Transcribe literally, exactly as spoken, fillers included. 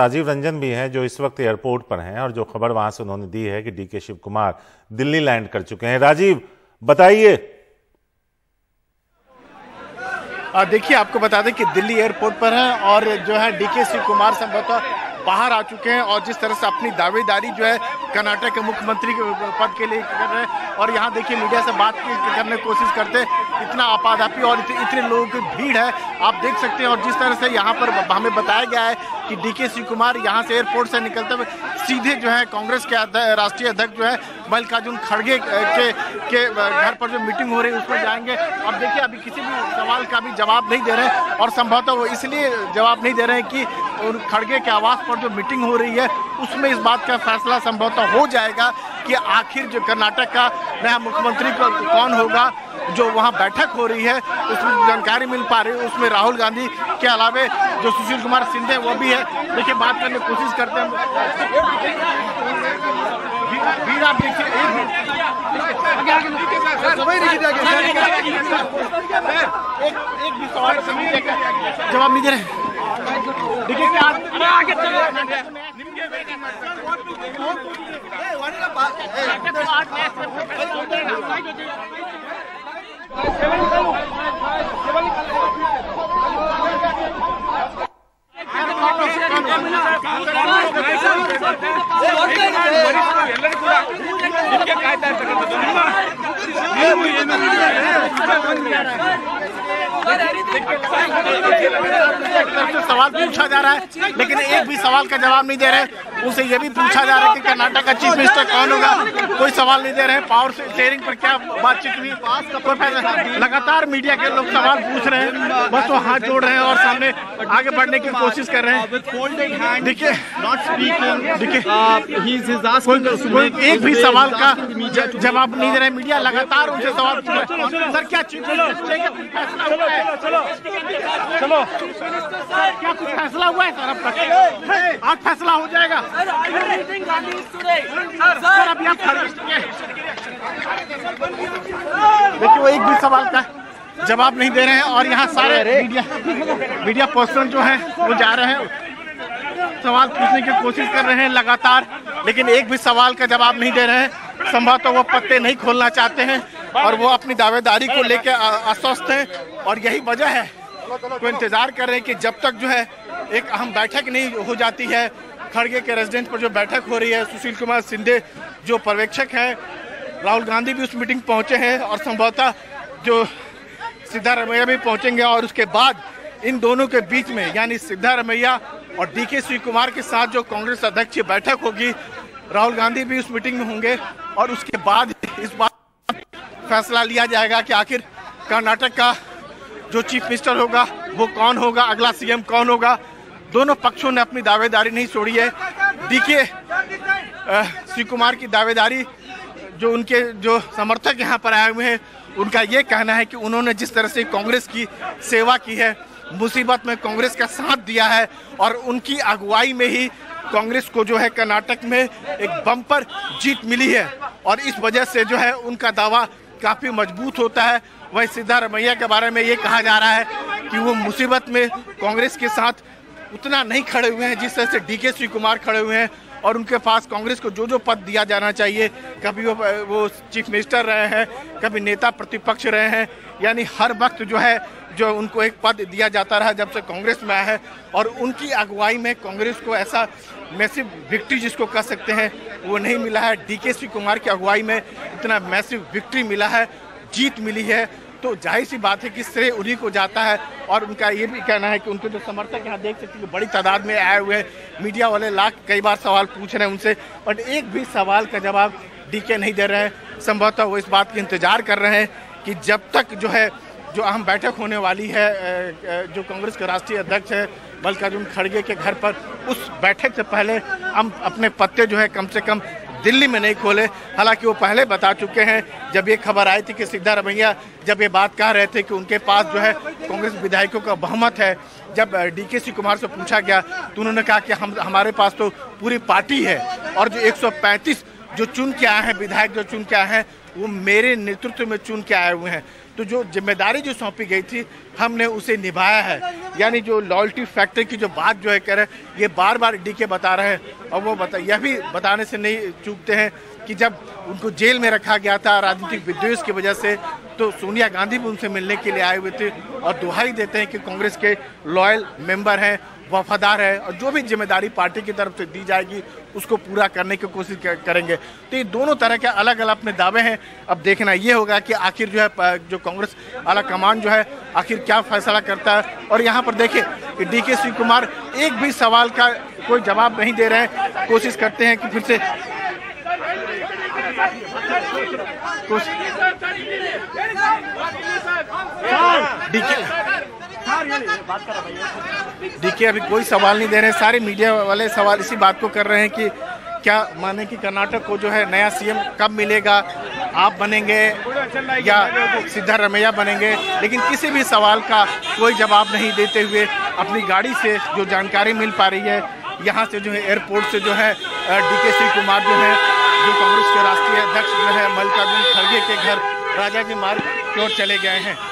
राजीव रंजन भी हैं जो इस वक्त एयरपोर्ट पर हैं और जो खबर वहां से उन्होंने दी है कि डीके शिवकुमार दिल्ली लैंड कर चुके हैं। राजीव बताइए। देखिए, आपको बता दें कि दिल्ली एयरपोर्ट पर हैं और जो है डीके शिवकुमार संभवतः बाहर आ चुके हैं और जिस तरह से अपनी दावेदारी जो है कर्नाटक के मुख्यमंत्री के पद के लिए कर रहे हैं। और यहाँ देखिए मीडिया से बात करने की कोशिश करते, इतना आपाधापी और इतने लोगों की भीड़ है, आप देख सकते हैं। और जिस तरह से यहाँ पर हमें बताया गया है कि डीके शिवकुमार यहाँ से एयरपोर्ट से निकलते हुए सीधे जो है कांग्रेस के राष्ट्रीय अध्यक्ष जो है मल्लिकार्जुन खड़गे के के घर पर जो मीटिंग हो रही है उसमें जाएंगे। अब देखिए अभी किसी भी सवाल का भी जवाब नहीं दे रहे हैं और संभवतः वो इसलिए जवाब नहीं दे रहे हैं कि खड़गे के आवास पर जो मीटिंग हो रही है उसमें इस बात का फैसला संभवतः हो जाएगा कि आखिर जो कर्नाटक का नया मुख्यमंत्री कौन होगा। जो वहाँ बैठक हो रही है उसमें जानकारी मिल पा रही है, उसमें राहुल गांधी के अलावे जो सुशील कुमार शिंदे वो भी है। देखिए बात करने की कोशिश करते हैं। भीड़ आप देखिए, जवाब नहीं दे रहे। देखिए आगे चलो, निम्न वेटिंग सवाल पूछा जा रहा है लेकिन एक भी सवाल का जवाब नहीं दे रहे। उनसे ये भी पूछा जा रहा है कि कर्नाटक का चीफ मिनिस्टर कौन होगा, कोई सवाल नहीं दे रहे हैं। पावर शेयरिंग पर क्या बातचीत हुई, लगातार मीडिया के लोग सवाल पूछ रहे हैं, बस वो हाथ जोड़ रहे हैं और सामने आगे बढ़ने की कोशिश कर रहे हैं। देखिए एक भी सवाल का जवाब नहीं दे रहे, मीडिया लगातार उनसे सवाल पूछ रहे हैं। सर क्या चीफ मिनिस्टर क्या कुछ फैसला हुआ है? सर आज फैसला हो जाएगा। सर अभी आप देखिए वो एक भी सवाल का जवाब नहीं दे रहे हैं और यहाँ सारे मीडिया मीडिया पर्सन जो हैं वो जा रहे हैं, सवाल पूछने की कोशिश कर रहे हैं लगातार लेकिन एक भी सवाल का जवाब नहीं दे रहे हैं। संभवतः वो पत्ते नहीं खोलना चाहते हैं और वो अपनी दावेदारी को लेकर अस्वस्थ हैं और यही वजह है वो इंतजार कर रहे हैं कि जब तक जो है एक अहम बैठक नहीं हो जाती है। खड़गे के रेजिडेंस पर जो बैठक हो रही है, सुशील कुमार शिंदे जो पर्यवेक्षक हैं, राहुल गांधी भी उस मीटिंग पहुंचे हैं और संभवतः जो सिद्धारमैया भी पहुंचेंगे और उसके बाद इन दोनों के बीच में यानी सिद्धारमैया और डीके शिवकुमार के साथ जो कांग्रेस अध्यक्ष की बैठक होगी, राहुल गांधी भी उस मीटिंग में होंगे और उसके बाद इस बात फैसला लिया जाएगा कि आखिर कर्नाटक का जो चीफ मिनिस्टर होगा वो कौन होगा, अगला सीएम कौन होगा। दोनों पक्षों ने अपनी दावेदारी नहीं छोड़ी है। डीके शिवकुमार की दावेदारी जो उनके जो समर्थक यहाँ पर आए हुए हैं उनका ये कहना है कि उन्होंने जिस तरह से कांग्रेस की सेवा की है, मुसीबत में कांग्रेस का साथ दिया है और उनकी अगुवाई में ही कांग्रेस को जो है कर्नाटक में एक बम्पर जीत मिली है और इस वजह से जो है उनका दावा काफ़ी मजबूत होता है। वहीं सिद्धारमैया के बारे में ये कहा जा रहा है कि वो मुसीबत में कांग्रेस के साथ उतना नहीं खड़े हुए हैं जिस तरह से डीके शिवकुमार खड़े हुए हैं और उनके पास कांग्रेस को जो जो पद दिया जाना चाहिए, कभी वो वो चीफ मिनिस्टर रहे हैं, कभी नेता प्रतिपक्ष रहे हैं, यानी हर वक्त जो है जो उनको एक पद दिया जाता रहा जब से कांग्रेस में आया है और उनकी अगुवाई में कांग्रेस को ऐसा मैसिव विक्ट्री जिसको कह सकते हैं वो नहीं मिला है। डीके शिवकुमार की अगुवाई में इतना मैसिव विक्ट्री मिला है, जीत मिली है, तो जाहिर सी बात है कि श्रेय उन्हीं को जाता है और उनका ये भी कहना है कि उनके जो समर्थक यहाँ देख सकते हैं बड़ी तादाद में आए हुए हैं, मीडिया वाले लाख कई बार सवाल पूछ रहे हैं उनसे और एक भी सवाल का जवाब डीके नहीं दे रहे हैं। संभवतः वो इस बात के इंतजार कर रहे हैं कि जब तक जो है जो अहम बैठक होने वाली है जो कांग्रेस के राष्ट्रीय अध्यक्ष है मल्लिकार्जुन खड़गे के घर पर, उस बैठक से पहले हम अपने पत्ते जो है कम से कम दिल्ली में नहीं खोले। हालांकि वो पहले बता चुके हैं, जब ये खबर आई थी कि सिद्धारमैया जब ये बात कह रहे थे कि उनके पास जो है कांग्रेस विधायकों का बहुमत है, जब डीके शिवकुमार से पूछा गया तो उन्होंने कहा कि हम हमारे पास तो पूरी पार्टी है और जो एक सौ पैंतीस जो चुन के आए हैं, विधायक जो चुन के आए हैं वो मेरे नेतृत्व में चुन के आए हुए हैं, तो जो जिम्मेदारी जो सौंपी गई थी हमने उसे निभाया है। यानी जो लॉयल्टी फैक्टर की जो बात जो है कह रहे ये बार बार डीके बता रहे हैं और वो बता यह भी बताने से नहीं चूकते हैं कि जब उनको जेल में रखा गया था राजनीतिक विद्वेष की वजह से तो सोनिया गांधी भी उनसे मिलने के लिए आए हुए थे और दुहाई देते हैं कि कांग्रेस के लॉयल मेंबर हैं, वफादार है और जो भी जिम्मेदारी पार्टी की तरफ से दी जाएगी उसको पूरा करने की कोशिश करेंगे। तो ये दोनों तरह के अलग अलग अपने दावे हैं। अब देखना ये होगा कि आखिर जो है जो कांग्रेस आला कमान जो है आखिर क्या फैसला करता है। और यहाँ पर देखिए कि डीके शिवकुमार एक भी सवाल का कोई जवाब नहीं दे रहे हैं, कोशिश करते हैं कि फिर से डीके डीके अभी कोई सवाल नहीं दे रहे हैं। सारे मीडिया वाले सवाल इसी बात को कर रहे हैं कि क्या माने कि कर्नाटक को जो है नया सीएम कब मिलेगा, आप बनेंगे या सिद्धारमैया बनेंगे, लेकिन किसी भी सवाल का कोई जवाब नहीं देते हुए अपनी गाड़ी से जो जानकारी मिल पा रही है यहाँ से जो है एयरपोर्ट से जो है डीके शिवकुमार जो है जो कांग्रेस के राष्ट्रीय अध्यक्ष जो है मल्लिकार्जुन खड़गे के घर राजाजी मार्ग की ओर चले गए हैं।